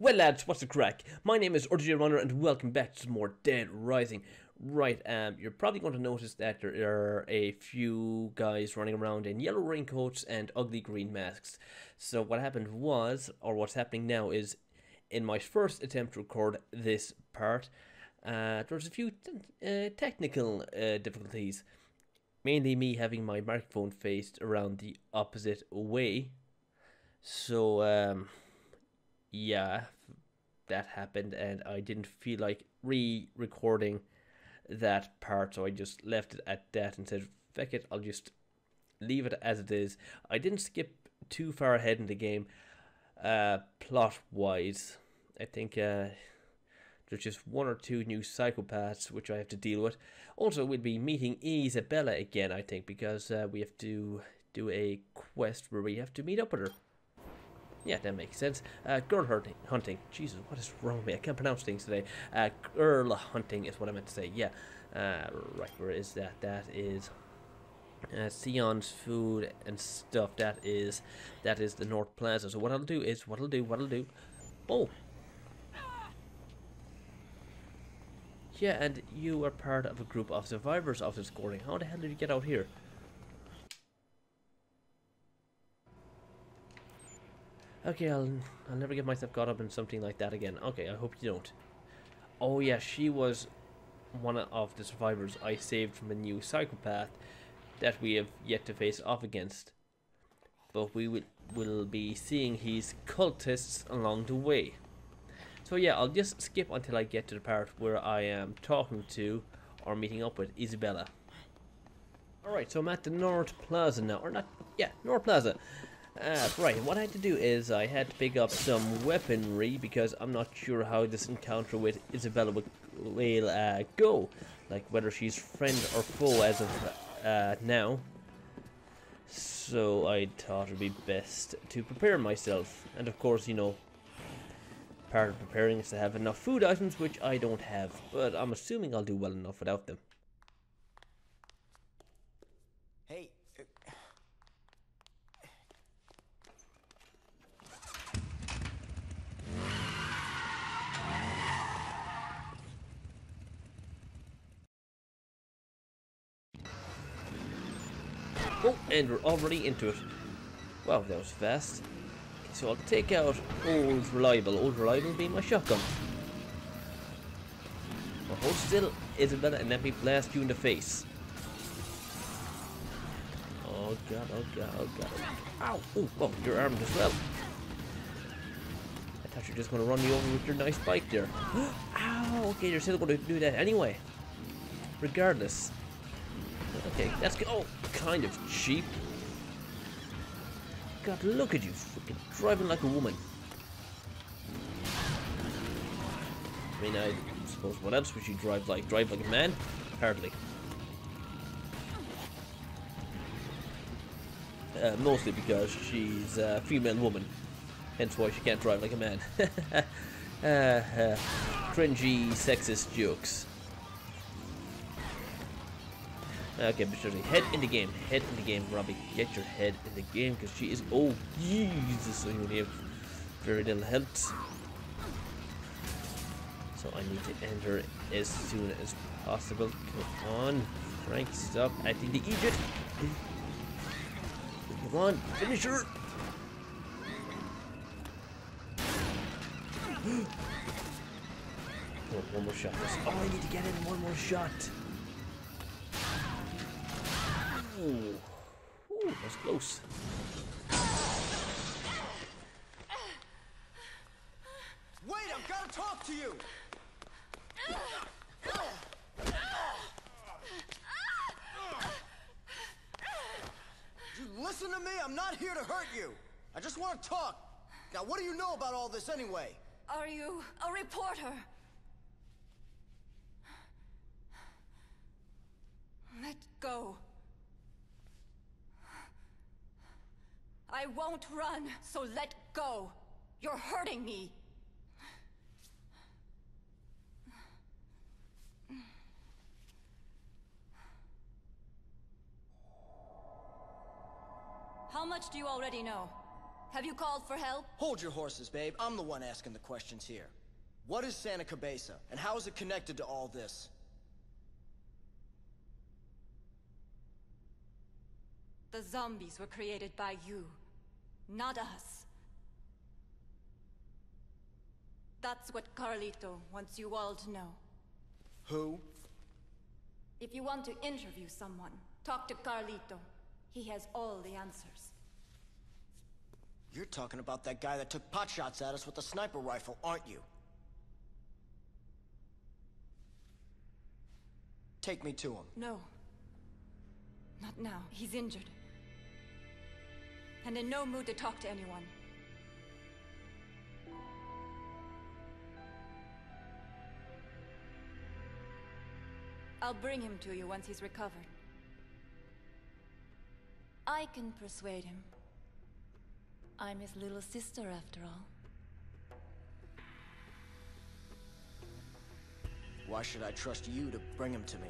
Well lads, what's the crack? My name is RJ Runner and welcome back to some more Dead Rising. Right, you're probably going to notice that there are a few guys running around in yellow raincoats and ugly green masks. So what happened was, or what's happening now is, in my first attempt to record this part, there's a few technical difficulties. Mainly me having my microphone faced around the opposite way. So, yeah, that happened and I didn't feel like re-recording that part, so I just left it at that and said, feck it, I'll just leave it as it is. I didn't skip too far ahead in the game, plot-wise. I think there's just one or two new psychopaths which I have to deal with. Also, we'll be meeting Isabella again, I think, because we have to do a quest where we have to meet up with her. Yeah, that makes sense. Girl hunting. Jesus, what is wrong with me? I can't pronounce things today. Girl hunting is what I meant to say. Yeah. Right, where is that? That is Sion's food and stuff. That is the North Plaza. So what I'll do is what I'll do. Oh. Yeah, and you are part of a group of survivors of this scoring. How the hell did you get out here? Okay, I'll never get myself caught up in something like that again. Okay, I hope you don't. Oh yeah, she was one of the survivors I saved from a new psychopath that we have yet to face off against. But we will be seeing his cultists along the way. So yeah, I'll just skip until I get to the part where I am talking to or meeting up with Isabella. Alright, so I'm at the North Plaza now. Or not, yeah, North Plaza. Right, what I had to do is I had to pick up some weaponry because I'm not sure how this encounter with Isabella will go. Like whether she's friend or foe as of now. So I thought it would be best to prepare myself. And of course, you know, part of preparing is to have enough food items, which I don't have. But I'm assuming I'll do well enough without them. Hey. Oh, and we're already into it. Wow, that was fast. So I'll take out Old Reliable. Old Reliable being my shotgun. Well, hold still, Isabella, and let me blast you in the face. Oh god, oh god, oh god. Ow! Oh, well, you're armed as well. I thought you were just going to run me over with your nice bike there. Ow! Okay, you're still going to do that anyway. Regardless. Okay, that's good. Oh, kind of cheap. God, look at you, freaking driving like a woman. I mean, I suppose what else would you drive like? Drive like a man? Hardly. Mostly because she's a female woman. Hence why she can't drive like a man. Cringy, sexist jokes. Okay, but seriously, head in the game, Robbie. Get your head in the game, because she is, oh, Jesus, I only have very little health. So I need to end her as soon as possible. Come on, Frank, stop acting the idiot. Come on, finish her. Oh, one more shot. Oh, I need to get in one more shot. Ooh, that's close. Wait, I've got to talk to you. You listen to me. I'm not here to hurt you. I just want to talk. Now, what do you know about all this anyway? Are you a reporter? Let go. I won't run, so let go. You're hurting me. How much do you already know? Have you called for help? Hold your horses, babe. I'm the one asking the questions here. What is Santa Cabeza, and how is it connected to all this? The zombies were created by you, not us. That's what Carlito wants you all to know. Who? If you want to interview someone, talk to Carlito. He has all the answers. You're talking about that guy that took potshots at us with a sniper rifle, aren't you? Take me to him. No. Not now. He's injured. And in no mood to talk to anyone. I'll bring him to you once he's recovered. I can persuade him. I'm his little sister, after all. Why should I trust you to bring him to me?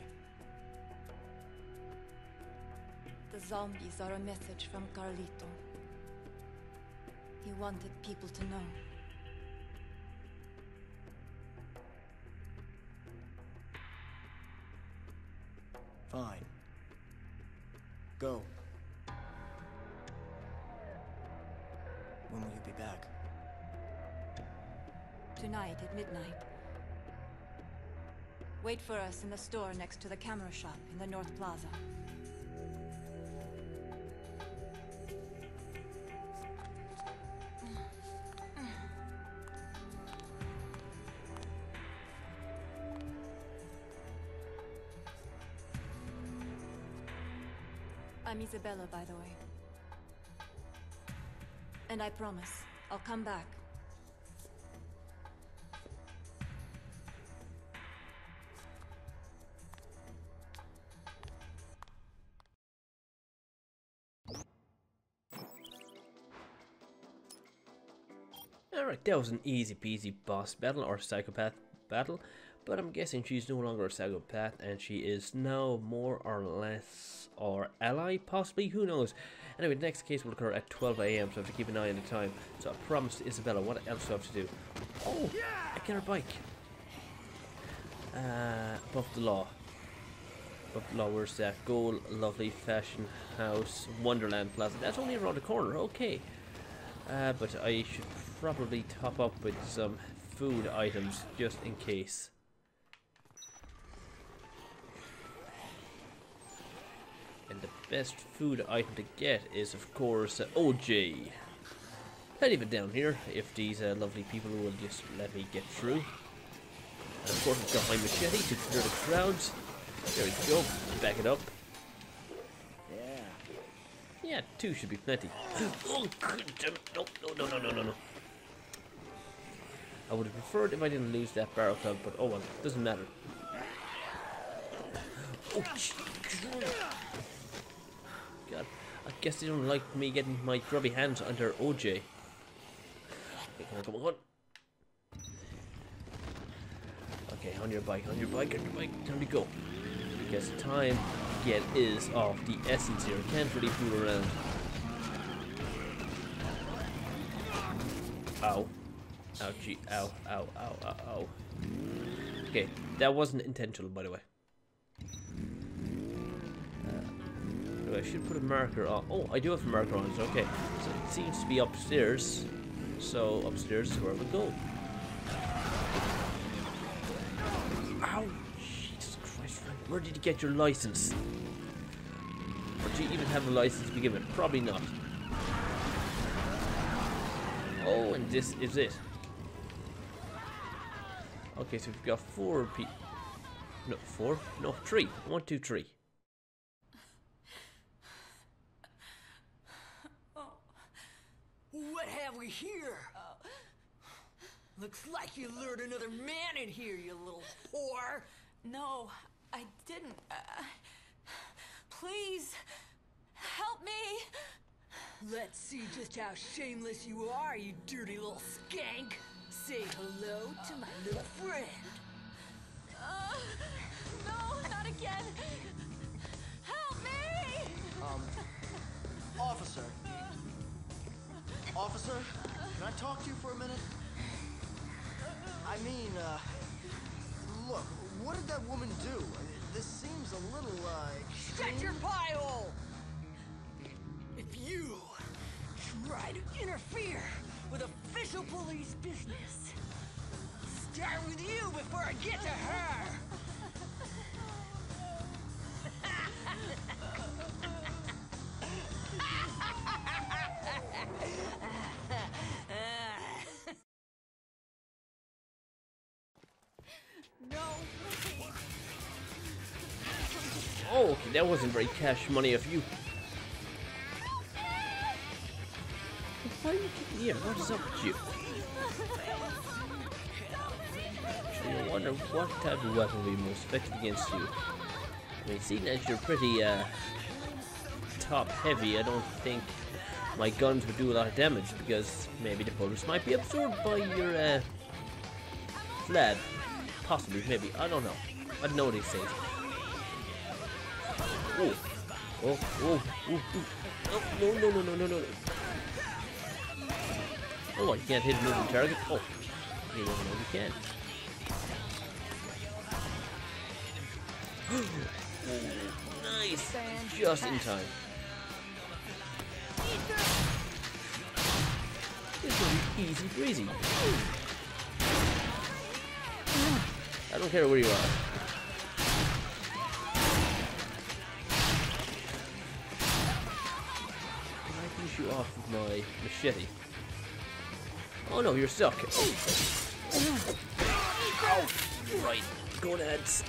The zombies are a message from Carlito. He wanted people to know. Fine. Go. When will you be back? Tonight at midnight. Wait for us in the store next to the camera shop in the North Plaza. I'm Isabella, by the way. And I promise, I'll come back. Alright, that was an easy peasy boss battle or psychopath battle, but I'm guessing she's no longer a psychopath and she is now more or less our ally, possibly, who knows. Anyway, the next case will occur at 12 AM, so I have to keep an eye on the time. So I promised Isabella, what else do I have to do? Oh, I get her bike. Above the law. Above the law, where's that? Gold, lovely fashion house, Wonderland Plaza. That's only around the corner, okay. But I should probably top up with some food items, just in case. And the best food item to get is, of course, OJ. I'll leave it down here, if these lovely people will just let me get through. And of course I've got my machete to clear the crowds. There we go, back it up. Yeah, two should be plenty. Oh, God damn it. No. I would have preferred if I didn't lose that barrel club, but oh well, doesn't matter. Oh, God, I guess they don't like me getting my grubby hands under OJ. Okay, come on. Okay, on your bike, time to go. Because time again is of the essence here, can't really fool around. Ow. Ouchie, ow. Okay, that wasn't intentional, by the way. I should put a marker on. Oh, I do have a marker on, so okay. So it seems to be upstairs. So upstairs is where we go. Ow! Jesus Christ, where did you get your license? Or do you even have a license to begin with? Probably not. Oh, and this is it. Okay, so we've got four people. No, four? No, three. 1, 2, 3. What have we here? Looks like you lured another man in here, you little whore. No, I didn't. Please, help me. Let's see just how shameless you are, you dirty little skank. Say hello to my little friend. No, not again. Help me! Officer. Officer, can I talk to you for a minute? I mean, look, what did that woman do? This seems a little, extreme. Shut your pie hole! If you try to interfere with official police business, start with you before I get to her! Oh, okay, that wasn't very cash money of you. Why are you kicking here? What is up with you? I wonder what type of weapon would be most effective against you. I mean, seeing as you're pretty top-heavy, I don't think my guns would do a lot of damage, because maybe the bullets might be absorbed by your flab. Possibly, maybe, I don't know. I don't know what these things. Oh, oh, oh, oh, oh, no, no, no, no, no, no. Oh, I can't hit a moving target. Oh, you don't know you can. Oh, nice, just in time. This will be easy breezy. I don't care where you are. Can I finish you off with my machete? Oh no, you're stuck. Ow. Right, go to heads.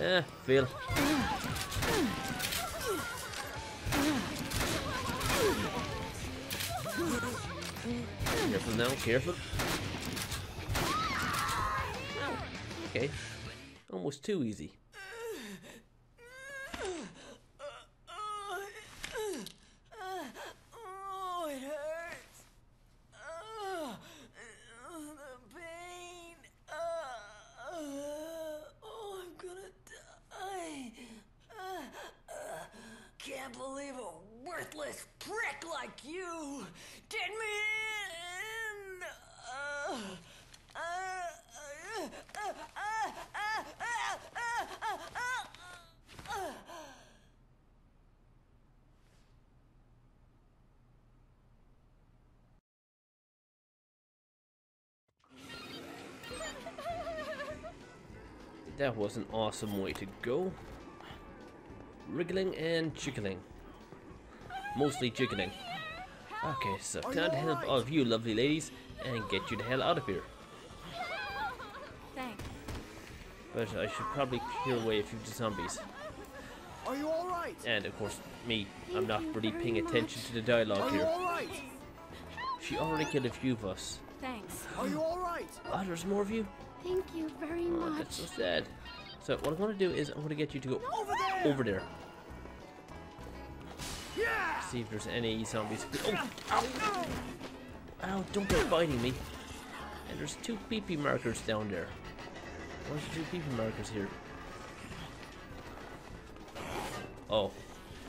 Eh, fail. Careful now, careful. Okay, almost too easy. That was an awesome way to go. Wriggling and jiggling. Mostly jiggling. Okay, so time to help all of you lovely ladies and get you the hell out of here. Thanks. But I should probably clear away a few zombies. Are you all right? And of course, me. I'm not really paying attention to the dialogue here. All right? She already killed a few of us. Thanks. Are you all right? Oh, there's more of you? Thank you very much. Oh, that's so sad. So what I'm going to do is I'm going to get you to go over there. Yeah. See if there's any zombies. Oh, ow. Ow, don't be biting me. And there's two PP markers down there. Why are there two PP markers here? Oh,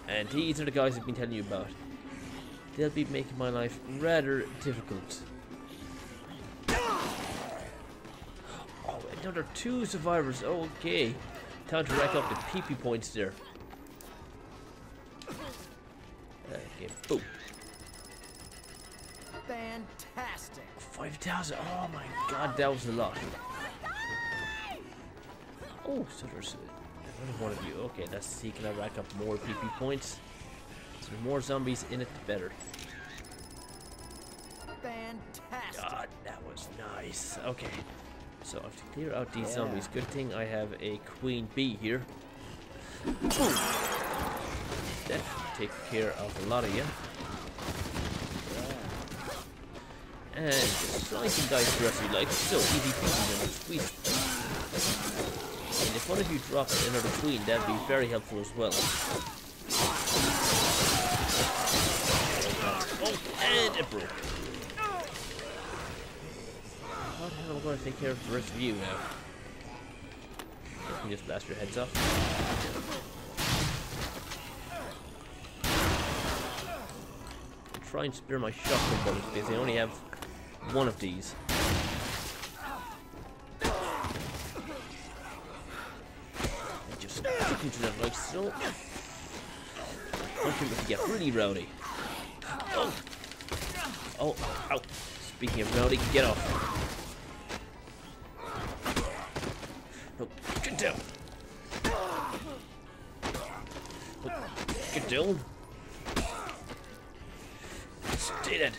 and these are the guys I've been telling you about. They'll be making my life rather difficult. There are two survivors. Okay, time to rack up the PP points there. Okay, boom. Fantastic. 5,000. Oh my God, that was a lot. Oh, so there's another one of you. Okay, let's see. Can I rack up more PP points? So the more zombies in it, the better. Fantastic. God, that was nice. Okay. So I have to clear out these zombies. Good thing I have a queen bee here. That takes care of a lot of you. And slice and dice the rest of you like so. Easy peasy and squeeze. And if one of you drops another queen, that'd be very helpful as well. Oh, and it broke. I'm going to take care of the rest of you now. You can just blast your heads off. try and spare my shotgun bullets because I only have one of these. I just took into that like so. I'm going to get really rowdy. Oh! Oh, ow. Speaking of rowdy, get off. No, get down. Oh, get down. Stay dead.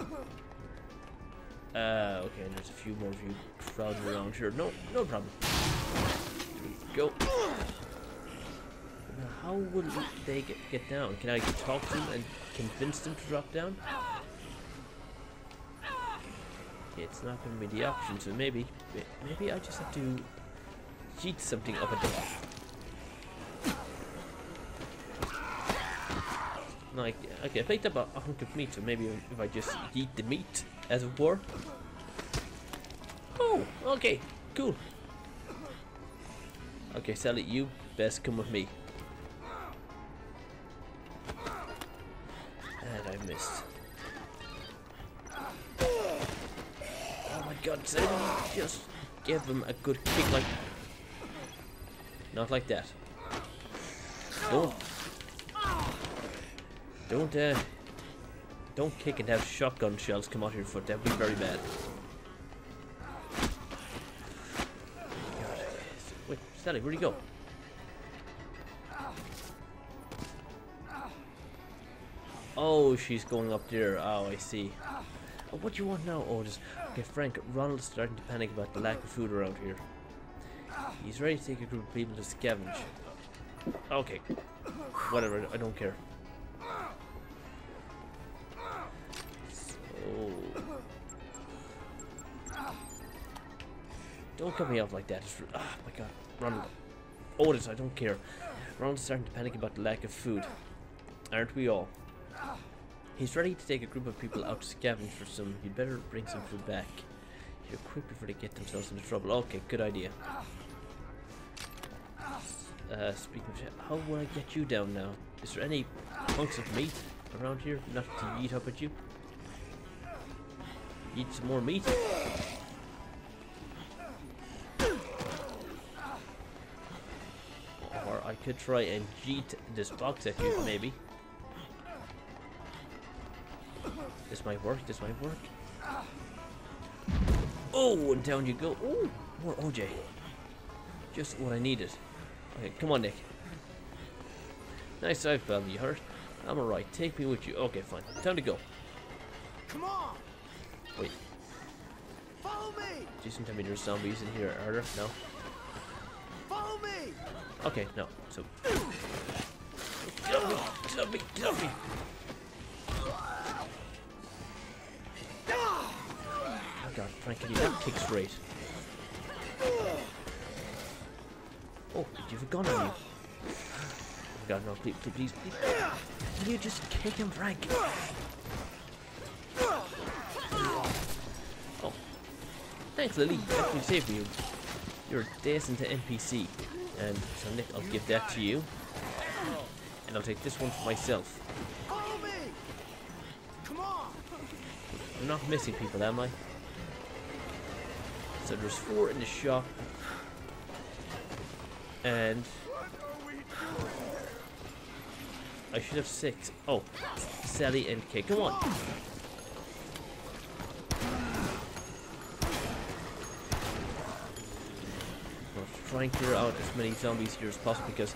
Okay, and there's a few more of you crowded around here. No, no problem. There we go. Now, how will they get down? Can I talk to them and convince them to drop down? It's not going to be the option, so maybe I just have to cheat something up at the door. Like, okay, I picked up a hunk of meat, so maybe if I just eat the meat, as it were. Oh, okay, cool. Okay, Sally, you best come with me. And I missed. God, so just give him a good kick, like not like that. Don't kick and have shotgun shells come out of your foot. That'd be very bad. God. Wait, Sally, where'd you go? Oh, she's going up there. Oh, I see. Oh, what do you want now? Oh, just okay, Frank. Ronald's starting to panic about the lack of food around here. He's ready to take a group of people to scavenge. Okay, whatever. I don't care. So, don't cut me off like that. Oh my God, Ronald. Otis, I don't care. Ronald's starting to panic about the lack of food. Aren't we all? He's ready to take a group of people out to scavenge for some. You'd better bring some food back here quick before they get themselves into trouble. Okay, good idea. Speaking of, how will I get you down now? Is there any hunks of meat around here? Not to eat up at you. Eat some more meat. Or I could try and yeet this box at you, maybe. This might work, this might work. Oh, and down you go. Oh, more OJ. Just what I needed. Okay, come on, Nick. Nice dive, pal. You hurt? I'm alright. Take me with you. Okay, fine. Time to go. Come on. Wait. Follow me. Jason, tell me there's zombies in here. Are there? No. Follow me. Okay, no. So. Get off me. Get off me. Get off me. God, Frank, can you not kick straight? Oh, did you have a gun on you? Oh God, no, please, please, please. Can you just kick him, Frank? Oh. Thanks, Lily. You actually saved me. You're a decent NPC. And so, Nick, I'll give that to you. And I'll take this one for myself. I'm not missing people, am I? So there's four in the shop, and I should have six. Oh, Sally and Kate, come on! We'll try and clear out as many zombies here as possible because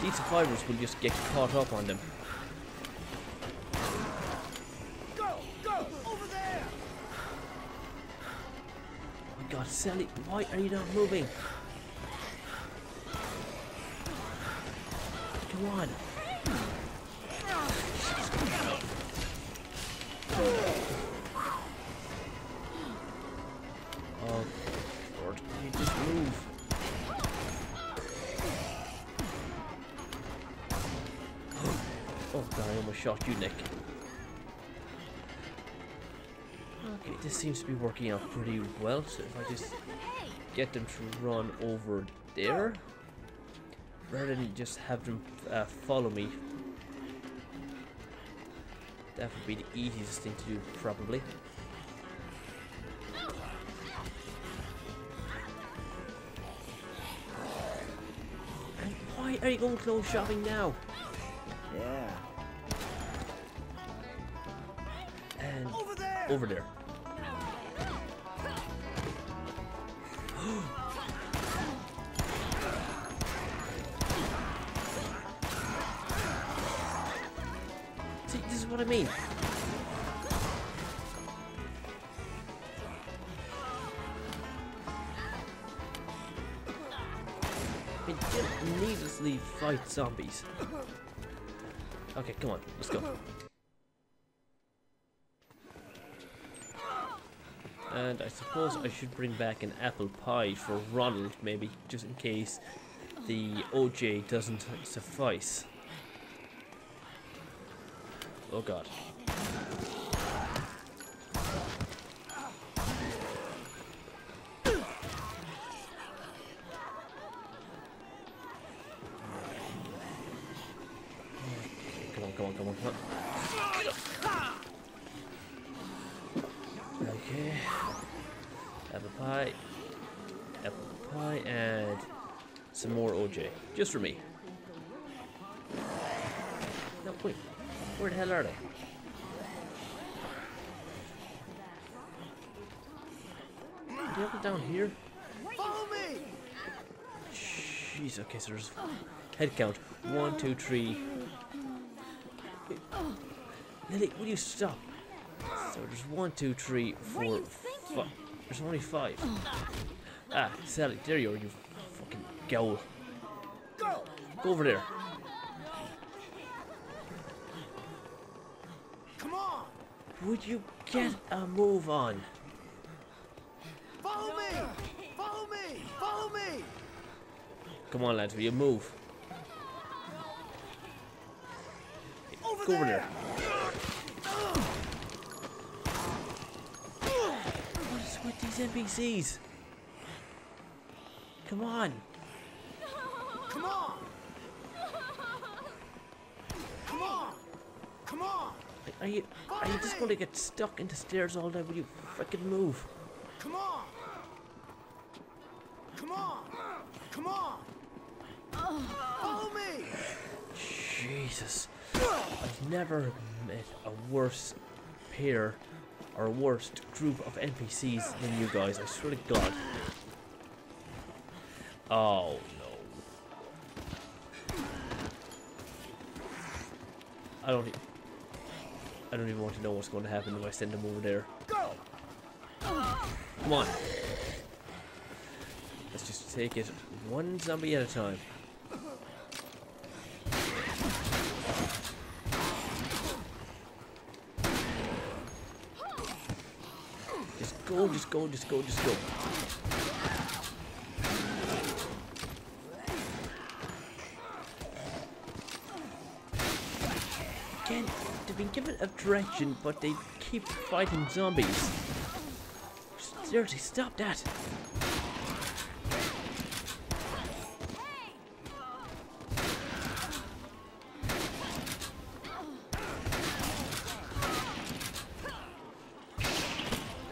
these survivors will just get caught up on them. God, Sally, why are you not moving? Come on. Oh, Lord, can you just move? Oh, God, I almost shot you, Nick. Okay, this seems to be working out pretty well, so if I just get them to run over there, rather than just have them follow me, That would be the easiest thing to do, probably. And why are you going clothes shopping now? Yeah. And over there. Over there. What I mean. It just needlessly fight zombies. Okay, come on, let's go. And I suppose I should bring back an apple pie for Ronald, maybe, just in case the OJ doesn't suffice. Oh god. Come on, come on, come on, come on. Okay. Apple pie. Apple pie and some more OJ. Just for me. No, wait. Where the hell are they? They're all down here. Follow me. Jeez, okay, so there's head count. 1, 2, 3. Wait. Lily, will you stop? So there's 1, 2, 3, 4, 5. There's only 5. Ah, Sally, there you are, you fucking gowl. Go over there. Would you get a move on? Follow me! Follow me! Follow me! Come on, lads, will you move? Over go over there! What is with these NPCs? Come on! Come on! Come on! Come on! Are you just going to get stuck in the stairs all day? Will you frickin' move? Come on! Come on! Come on! Follow me! Jesus. I've never met a worse pair or a worse group of NPCs than you guys, I swear to God. Oh. No. I don't even want to know what's going to happen if I send them over there. Go! Come on. Let's just take it one zombie at a time. Just go, just go, just go, just go. Again. They've been given a direction, but they keep fighting zombies. Seriously, stop that!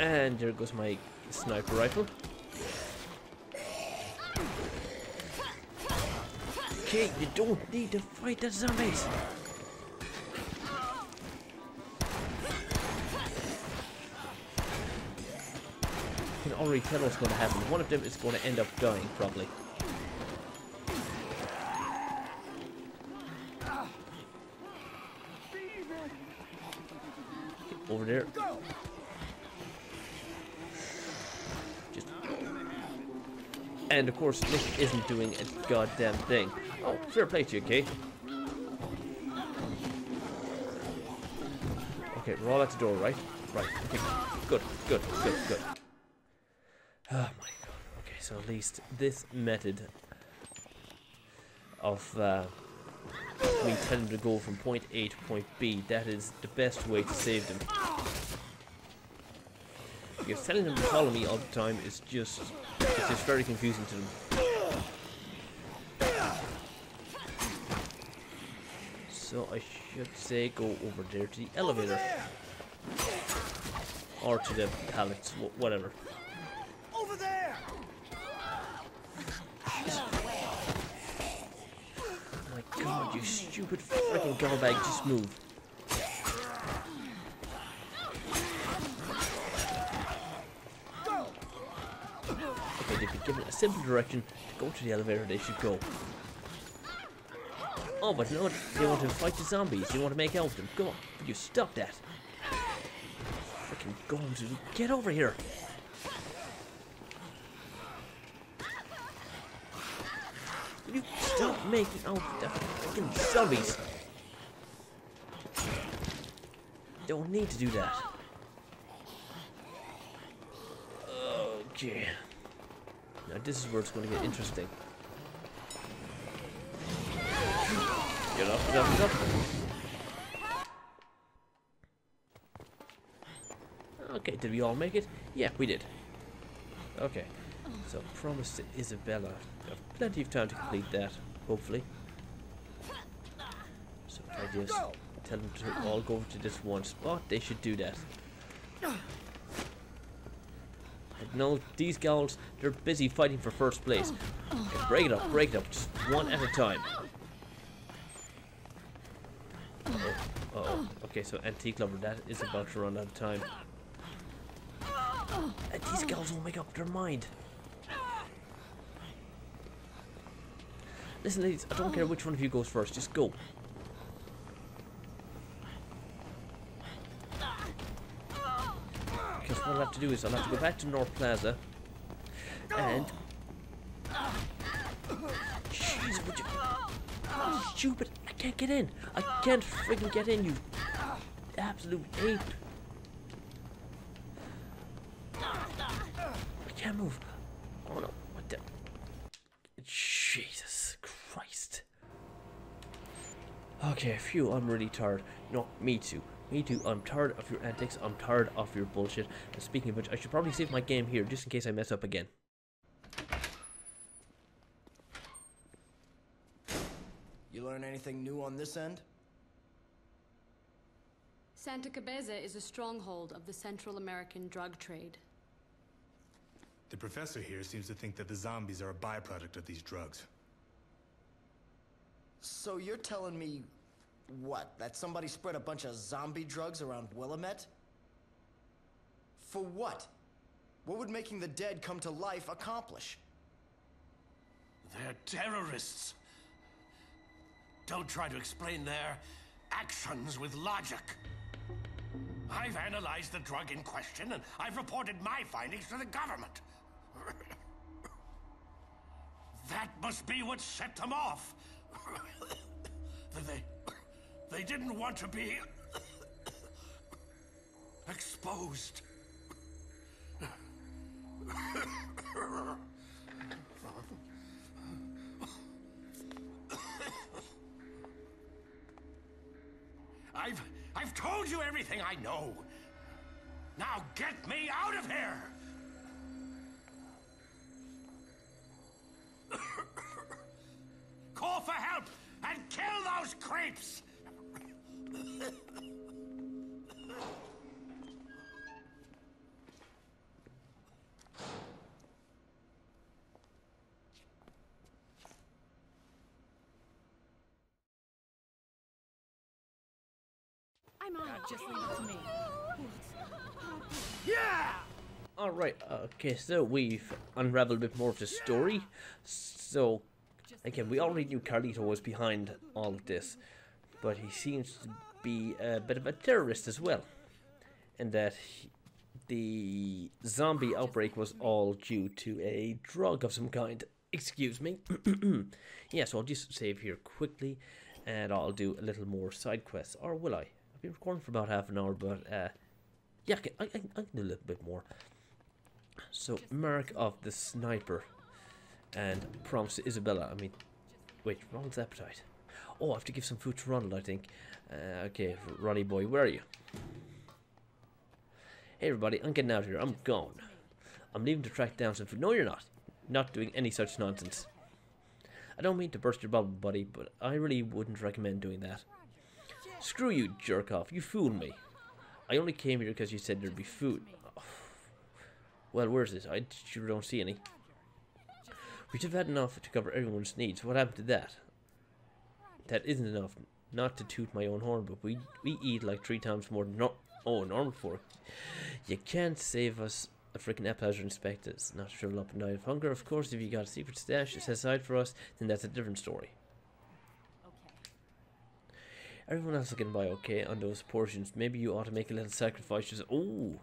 And there goes my sniper rifle. Okay, you don't need to fight the zombies! Already tell what's going to happen. One of them is going to end up dying, probably. Over there. Just. And of course, Nick isn't doing a goddamn thing. Oh, fair play to you, Kay. Okay, we're all at the door, right? Right. Okay. Good. Good. Good. Good. Oh my god, okay, so at least this method of me telling them to go from point A to point B, that is the best way to save them. Because telling them to follow me all the time is just, it's just very confusing to them. So I should say go over there to the elevator. Or to the pallets, whatever. Over there. Oh my god, you stupid freaking garbage, just move. Okay, they've been given a simple direction to go to the elevator, they should go. Oh, but no, they want to fight the zombies, they want to make out with them. Go on, you stop that. Freaking golems, get over here. You stop making out with the freaking zombies. Don't need to do that. Okay. Now this is where it's going to get interesting. Get up, get up, get up. Okay, did we all make it? Yeah, we did. Okay. So promise to Isabella. I have plenty of time to complete that, hopefully. So if I just tell them to all go over to this one spot, they should do that. But no, these gals, they're busy fighting for first place. Okay, break it up, just one at a time. Uh-oh, uh-oh. Okay, so Antique Lover, that is about to run out of time. And these gals won't make up their mind. Listen, ladies, I don't care which one of you goes first, just go. Because what I'll have to do is I'll have to go back to North Plaza and... Jeez, would you... Oh, stupid, I can't get in. I can't freaking get in, you absolute ape. I can't move. Oh no, what the... Jesus Christ. Okay, phew, I'm really tired. No, me too. Me too, I'm tired of your antics, I'm tired of your bullshit. And speaking of which, I should probably save my game here just in case I mess up again. You learn anything new on this end? Santa Cabeza is a stronghold of the Central American drug trade. The professor here seems to think that the zombies are a byproduct of these drugs. So you're telling me, what, that somebody spread a bunch of zombie drugs around Willamette? For what? What would making the dead come to life accomplish? They're terrorists. Don't try to explain their actions with logic. I've analyzed the drug in question, and I've reported my findings to the government. That must be what set them off. They didn't want to be exposed. I've told you everything I know. Now get me out of here. Call for help and kill those creeps. I'm on. Just leave it to me. Yeah. All right. Okay. So we've unraveled a bit more of the story. So again, we already knew Carlito was behind all of this, but he seems to be a bit of a terrorist as well, and that the zombie outbreak was all due to a drug of some kind. Excuse me. Yeah, so I'll just save here quickly, and I'll do a little more side quests, or will I? I've been recording for about half an hour, but yeah, I can do a little bit more. So, Mark of the Sniper, and Promise to Isabella. I mean, wait, wrong's appetite. Oh, I have to give some food to Ronald, I think. Okay, Ronnie boy, where are you? Hey, everybody, I'm getting out of here. I'm gone. I'm leaving to track down some food. No, you're not. Not doing any such nonsense. I don't mean to burst your bubble, buddy, but I really wouldn't recommend doing that. Screw you, jerk-off. You fooled me. I only came here because you said there'd be food. Oh. Well, where's this? I sure don't see any. We should have had enough to cover everyone's needs. What happened to that? That isn't enough. Not to toot my own horn, but we eat like 3 times more than normal folk. You can't save us a freaking appetizer inspectors. Not shrivel up and die of hunger. Of course, if you got a secret stash set aside for us, then that's a different story. Okay. Everyone else is getting by okay on those portions. Maybe you ought to make a little sacrifice. Just oh,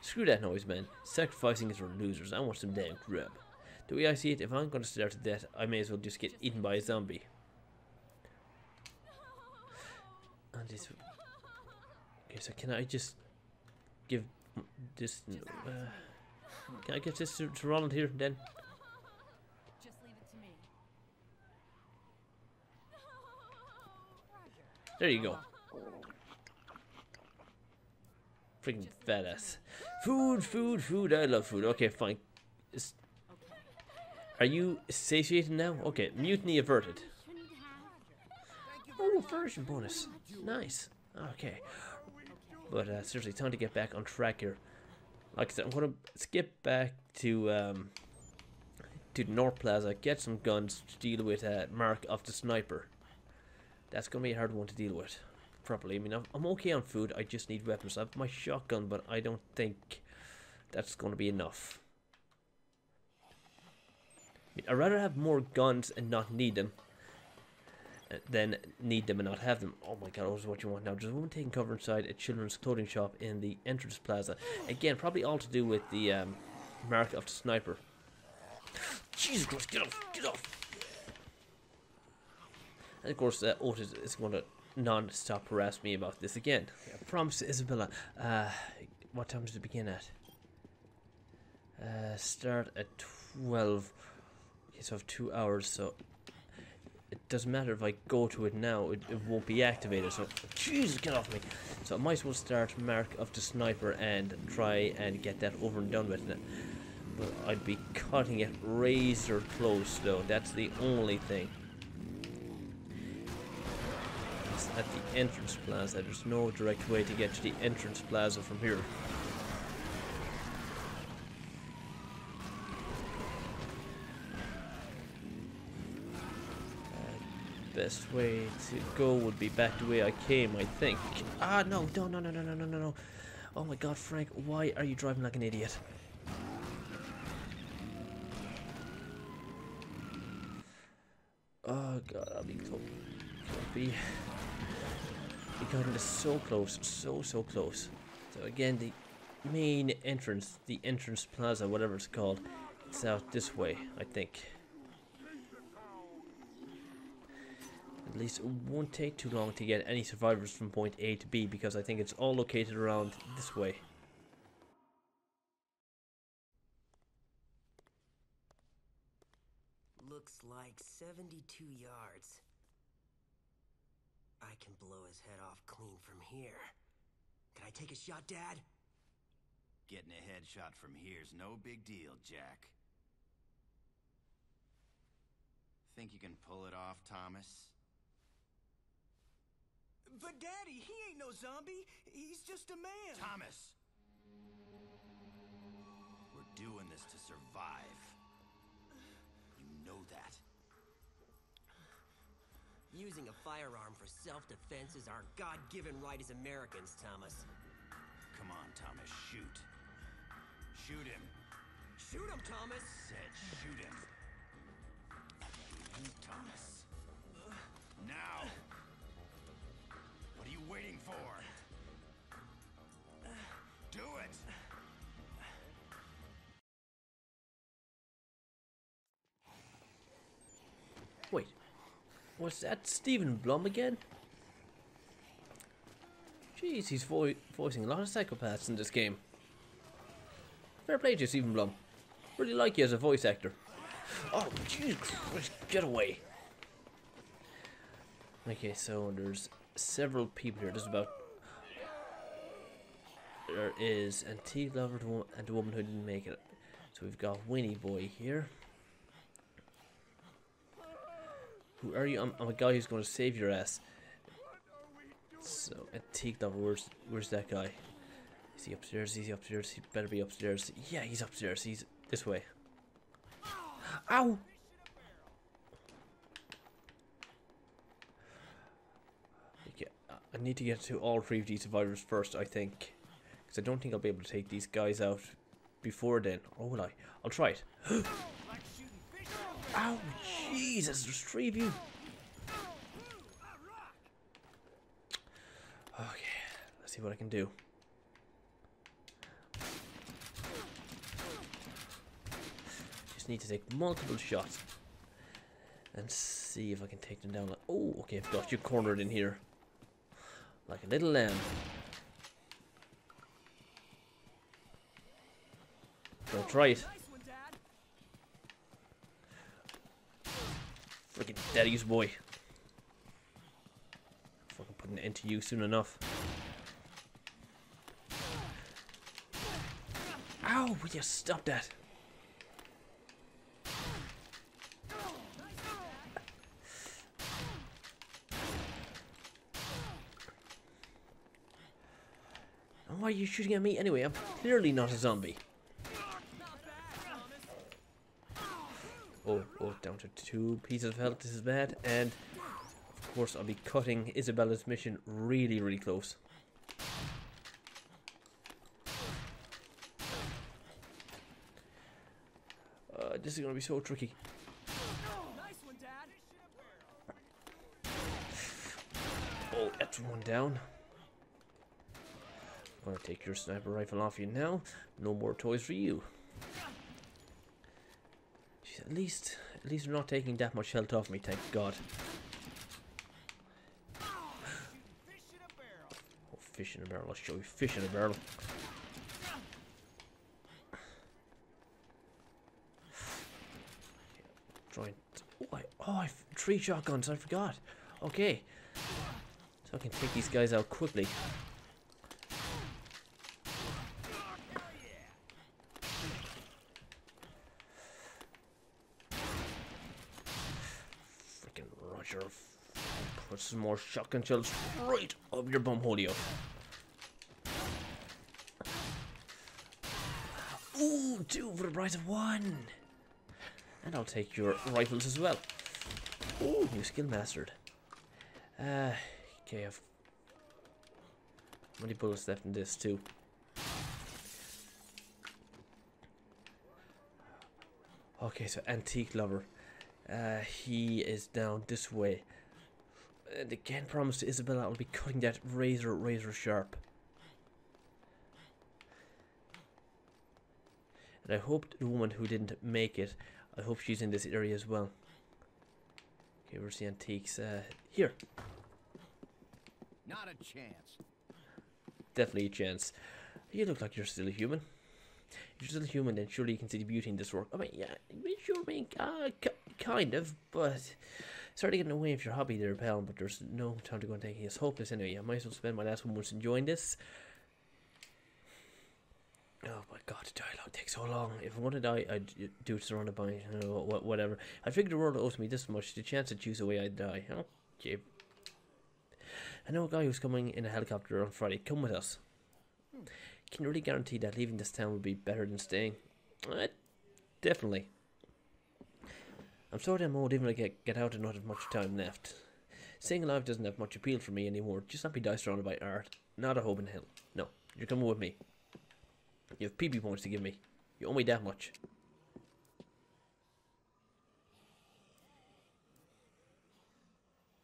screw that noise, man. Sacrificing is for losers. I want some damn grub. The way I see it, if I'm gonna starve to death, I may as well just get eaten by a zombie. And this, okay, so can I just give this? Can I give this to Ronald here then? Just leave it to me. There you go. Freaking badass. Food, food, food. I love food. Okay, fine. It's, are you satiated now? Okay, mutiny averted. Oh, version bonus. Nice. Okay. But seriously, time to get back on track here. Like I said, I'm going to skip back to the North Plaza, get some guns to deal with Mark of the Sniper. That's going to be a hard one to deal with properly. I mean, I'm okay on food. I just need weapons. I have my shotgun, but I don't think that's going to be enough. I'd rather have more guns and not need them than need them and not have them. Oh my god, what you want now? There's a woman taking cover inside a children's clothing shop in the entrance plaza. Again, probably all to do with the Mark of the Sniper. Jesus Christ, get off, get off! And of course, Otis is going to non-stop harass me about this again. I promise Isabella, what time does it begin at? Start at 12. Okay, so I have 2 hours, so it doesn't matter if I go to it now, it won't be activated, so Jesus, get off me. So I might as well start Mark of the Sniper and try and get that over and done with. But I'd be cutting it razor close though, that's the only thing. It's at the entrance plaza, there's no direct way to get to the entrance plaza from here. Best way to go would be back the way I came, I think. Ah, no, no, no, no, no, no, no, no, no. Oh my god, Frank, why are you driving like an idiot? Oh god, I'll be close. We got into so close, so close. So again, the main entrance, the entrance plaza, whatever it's called, it's out this way, I think. At least it won't take too long to get any survivors from point A to B, because I think it's all located around this way. Looks like 72 yards. I can blow his head off clean from here. Can I take a shot, Dad? Getting a headshot from here's no big deal, Jack. Think you can pull it off, Thomas? But Daddy, he ain't no zombie. He's just a man. Thomas! We're doing this to survive. You know that. Using a firearm for self-defense is our God-given right as Americans, Thomas. Come on, Thomas, shoot. Shoot him. Shoot him, Thomas! Said shoot him. You, Thomas. Now! What are you waiting for? Do it! Wait, was that Stephen Blum again? Jeez, he's voicing a lot of psychopaths in this game. Fair play to you, Stephen Blum. Really like you as a voice actor. Oh, Jesus Christ, get away. Okay, so there's several people here. There is Antique Lover and the woman who didn't make it. So we've got Winnie Boy here. Who are you? I'm a guy who's going to save your ass. So, and take that. Where's that guy? Is he upstairs? Is he upstairs? He better be upstairs. Yeah, he's upstairs. He's this way. Ow! Okay, I need to get to all three of these survivors first, I think. Because I don't think I'll be able to take these guys out before then. Or will I? I'll try it. Ow! Jesus, there's three of you! Okay, let's see what I can do. Need to take multiple shots and see if I can take them down. Like, oh, okay, I've got you cornered in here like a little lamb. Don't try it. Freaking daddy's boy. Fucking putting an end to you soon enough. Ow, will you stop that? Why are you shooting at me anyway? I'm clearly not a zombie. Oh, down to 2 pieces of health. This is bad. And of course I'll be cutting Isabella's mission really, really close. This is gonna be so tricky. Oh, that's one down. I'm gonna take your sniper rifle off you now. No more toys for you. Jeez, at least they're not taking that much health off me, thank God. Oh, fish in a barrel, I'll show you fish in a barrel. Trying. Oh, I 3 shotguns, I forgot. Okay. So I can take these guys out quickly. Put some more shotgun shells right up your bumholio. Ooh, 2 for the price of 1. And I'll take your rifles as well. Ooh, new skill mastered. Okay, I've... How many bullets left in this too? Okay, so antique lover. He is down this way. And again, promise to Isabella I'll be cutting that razor sharp. And I hope the woman who didn't make it, I hope she's in this area as well. Okay, where's the antiques? Here. Not a chance. Definitely a chance. You look like you're still a human. If you're still a human, then surely you can see the beauty in this work. I mean, yeah, sure, I mean, kind of, but... Starting getting away with your hobby there, pal, but there's no time to go and take it. It's hopeless anyway. I might as well spend my last 1 month enjoying this. Oh my God, the dialogue takes so long. If I wanted to die, I'd do it surrounded by, you know, whatever. I figured the world owes me this much. The chance to choose the way I'd die. Huh? Okay. I know a guy who's coming in a helicopter on Friday. Come with us. Can you really guarantee that leaving this town would be better than staying? Definitely. I'm so damn old, even if I get out and not have much time left. Staying alive doesn't have much appeal for me anymore. Just happy die surrounded by art. Not a hope in hell. No, you're coming with me. You have PP points to give me. You owe me that much.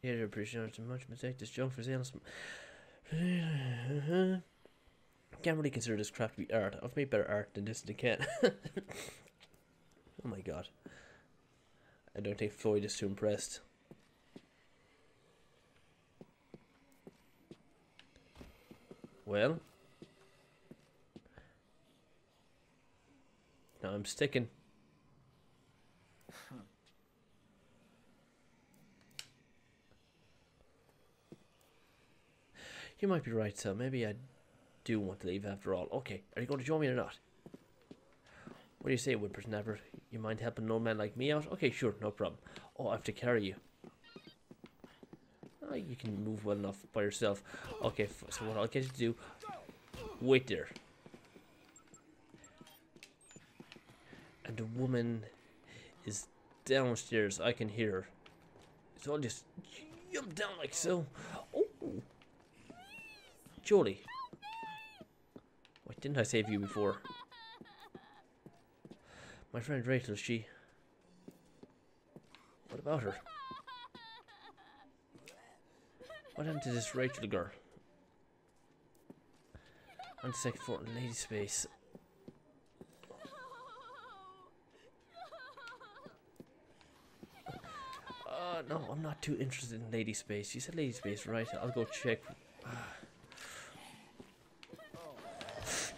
Yeah, I appreciate so much. Mistake this junk for sales. Can't really consider this crap to be art. I've made better art than this and I can. Oh my God. I don't think Floyd is too impressed. Well, now I'm sticking. You might be right, so maybe I do want to leave after all. Okay, are you going to join me or not? What do you say, whippersnapper? You mind helping an old man like me out? Okay, sure, no problem. Oh, I have to carry you. like you can move well enough by yourself. Okay, so what I'll get you to do, wait there. And the woman is downstairs, I can hear her. So I'll just jump down like so. Oh, Jolie. Why didn't I save you before? My friend Rachel, she... What about her? What happened to this Rachel girl? On the second floor, lady space. No, I'm not too interested in lady space. You said lady space, right? I'll go check.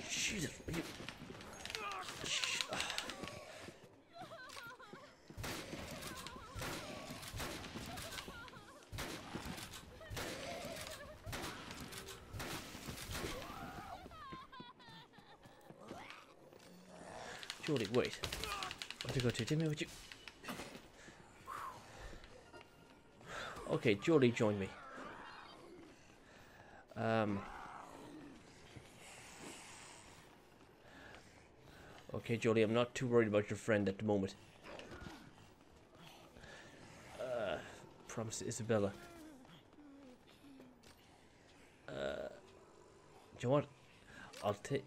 Jesus. Julie, wait. What to go to? Tell me what you... Okay, Julie, join me. Okay, Jolie, I'm not too worried about your friend at the moment. Promise Isabella. Do you know what? I'll take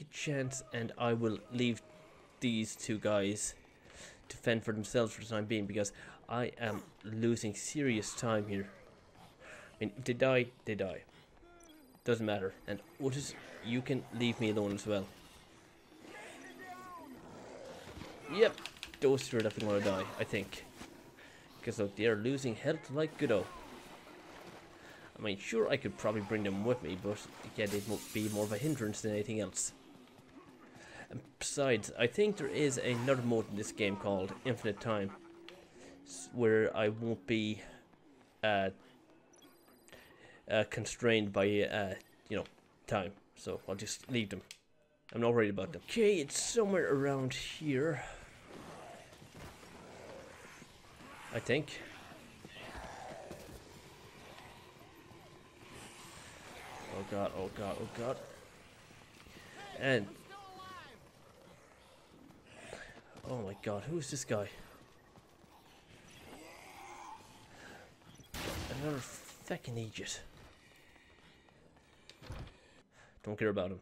a chance, and I will leave these two guys to fend for themselves for the time being, because I am losing serious time here. I mean, if they die, they die. Doesn't matter. And Otis, you can leave me alone as well. Yep, those three are definitely going to die, I think. Because look, they are losing health like good-o. I mean, sure, I could probably bring them with me, but yeah, they'd be more of a hindrance than anything else. And besides, I think there is another mode in this game called Infinite Time, where I won't be constrained by, you know, time. So I'll just leave them. I'm not worried about them. Okay, it's somewhere around here, I think. Oh god, oh god, oh god. And... Oh my god, who is this guy? Another fucking idiot. Don't care about him.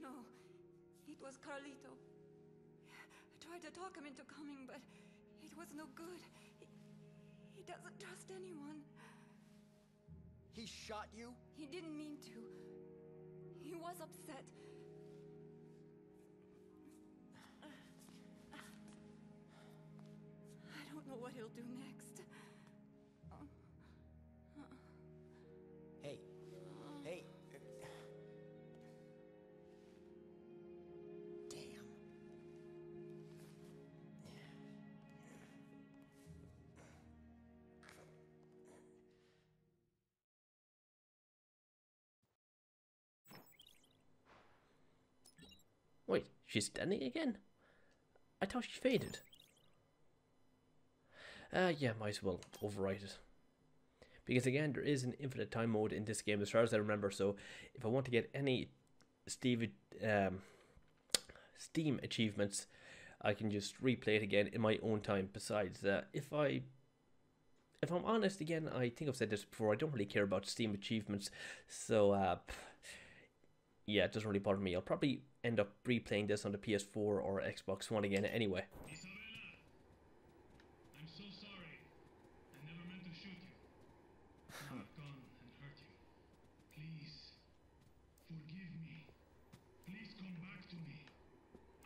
No, it was Carlito. I tried to talk him into coming, but it was no good. He doesn't trust anyone. He shot you? He didn't mean to. He was upset. I don't know what he'll do next. Wait, she's standing again? I thought she faded. Yeah, might as well overwrite it. Because again, there is an infinite time mode in this game as far as I remember, so if I want to get any Steam achievements, I can just replay it again in my own time. Besides, if I'm honest again, I think I've said this before, I don't really care about Steam achievements, so yeah, it doesn't really bother me. I'll probably end up replaying this on the PS4 or Xbox One again anyway. Isabella, I'm so sorry. I never meant to shoot you. Now I've gone and hurt you. Please, forgive me. Please come back to me.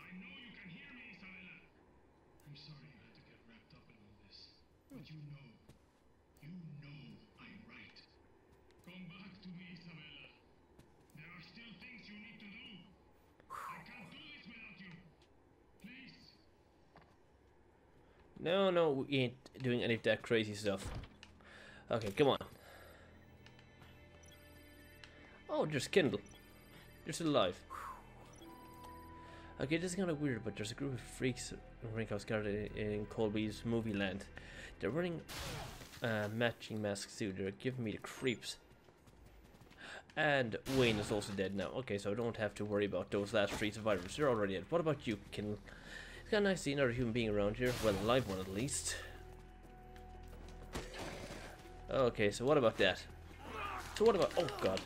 I know you can hear me, Isabella. I'm sorry you had to get wrapped up in all this. But you know I'm right. Come back to me, Isabella. There are still things you need to do. I can't do this without you. Please. No, we ain't doing any of that crazy stuff. Okay, come on. Oh, there's Kindle. You're still alive. Okay, this is kind of weird, but there's a group of freaks in Rinko's garden in Colby's movie land. They're running matching masks too. They're giving me the creeps. And Wayne is also dead now. Okay, so I don't have to worry about those last three survivors. They're already dead. What about you, Kindle? It's kind of nice to see another human being around here. Well, alive one at least. Okay, so what about that? So what about... Oh, God.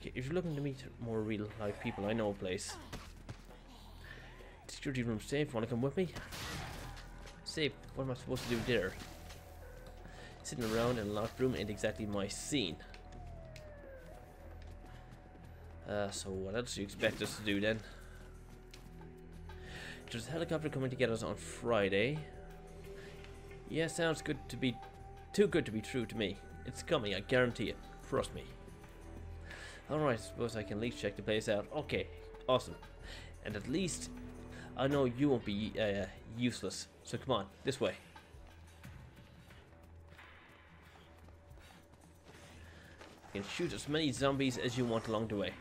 Okay, if you're looking to meet more real-life people, I know a place. Security room safe. Want to come with me? Safe. What am I supposed to do there? Sitting around in a locked room ain't exactly my scene. So what else do you expect us to do then? There's a helicopter coming to get us on Friday. Yeah, sounds good to be too good to be true to me. It's coming, I guarantee it. Trust me. Alright, I suppose I can at least check the place out. Okay, awesome. And at least I know you won't be useless. So come on, this way. You can shoot as many zombies as you want along the way.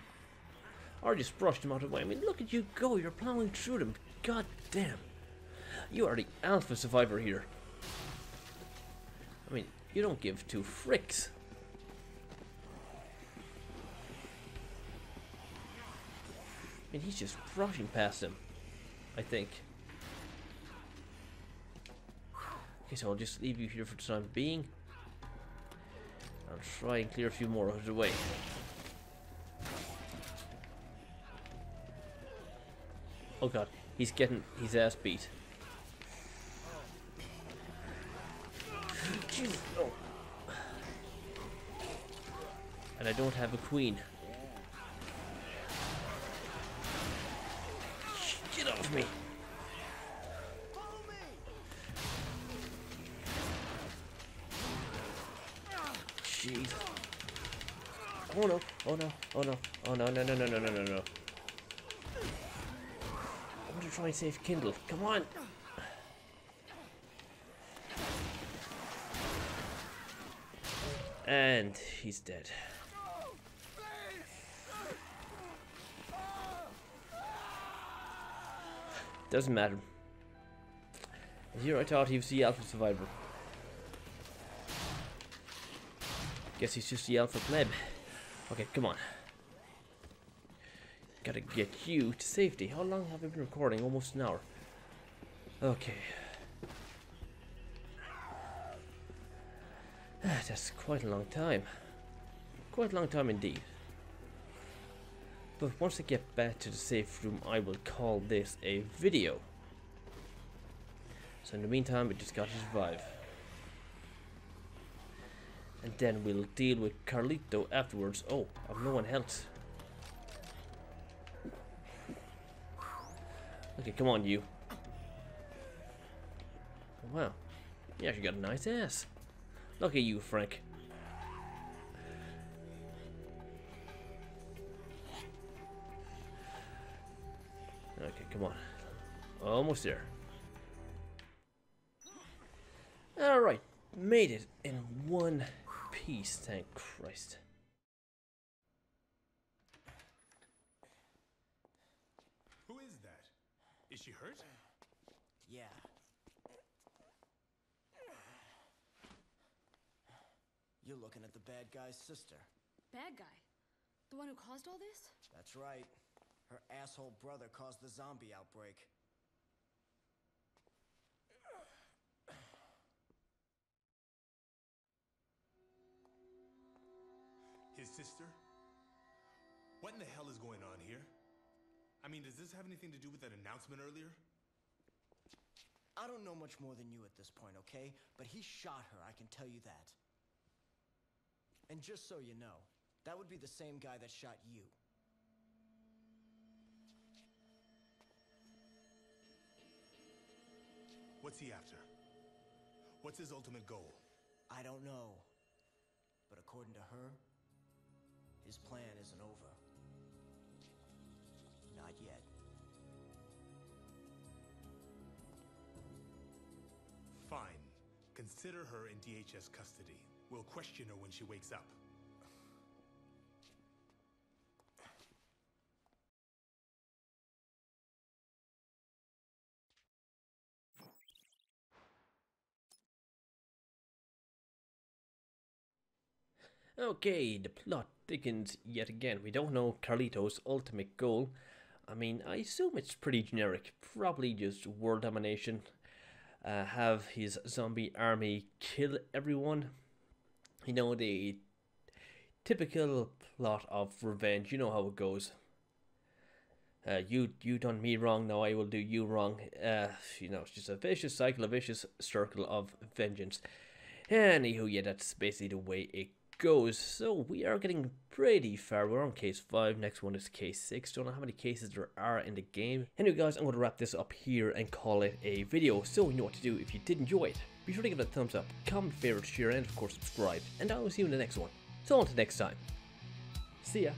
Or just brush them out of the way. I mean, look at you go, you're plowing through them. God damn. You are the alpha survivor here. I mean, you don't give two fricks. I mean, he's just brushing past him, I think. Okay, so I'll just leave you here for the time being. I'll try and clear a few more out of the way. Oh god, he's getting his ass beat. Jesus. Oh. And I don't have a queen. Get off me! Jesus. Oh no, oh no, oh no, oh no, no, no, no, no, no, no, no. I want to try and save Kindle. Come on! And he's dead. Doesn't matter. Here I thought he was the alpha survivor. Guess he's just the alpha pleb. Okay, come on. Gotta get you to safety. How long have I been recording? Almost an hour. Okay. That's quite a long time. Quite a long time indeed. But once I get back to the safe room, I will call this a video. So in the meantime, we just gotta survive. And then we'll deal with Carlito afterwards. Oh, I'm low on health. Okay, come on, you. Wow. You actually got a nice ass. Look at you, Frank. Okay, come on. Almost there. Alright, made it in one piece, thank Christ. Who is that? Is she hurt? Yeah. You're looking at the bad guy's sister. Bad guy? The one who caused all this? That's right. Her asshole brother caused the zombie outbreak. sister? What in the hell is going on here? I mean, does this have anything to do with that announcement earlier? I don't know much more than you at this point, okay? But he shot her, I can tell you that. And just so you know, that would be the same guy that shot you. What's he after? What's his ultimate goal? I don't know. But according to her, his plan isn't over. Not yet. Fine. Consider her in DHS custody. We'll question her when she wakes up. Okay, the plot thickens yet again. We don't know Carlito's ultimate goal. I mean, I assume it's pretty generic. Probably just world domination. Have his zombie army kill everyone. You know, the typical plot of revenge. You know how it goes. You done me wrong, now I will do you wrong. You know, it's just a vicious cycle, a vicious circle of vengeance. Anywho, yeah, that's basically the way it goes. So we are getting pretty far. We're on case 5. Next one is case 6. Don't know how many cases there are in the game. Anyway guys, I'm going to wrap this up here and call it a video. So you know what to do. If you did enjoy it, be sure to give it a thumbs up, comment, favorite, share, and of course subscribe. And I will see you in the next one. So until next time. See ya.